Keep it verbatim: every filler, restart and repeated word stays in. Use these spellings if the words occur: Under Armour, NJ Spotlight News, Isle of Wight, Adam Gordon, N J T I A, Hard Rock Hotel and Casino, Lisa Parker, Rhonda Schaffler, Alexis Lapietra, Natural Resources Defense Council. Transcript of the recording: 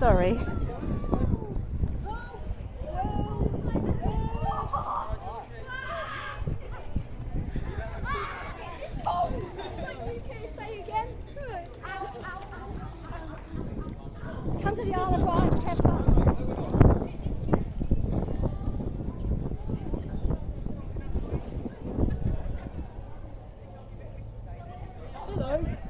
sorry. Come to the Isle of Wight and have fun. Hello.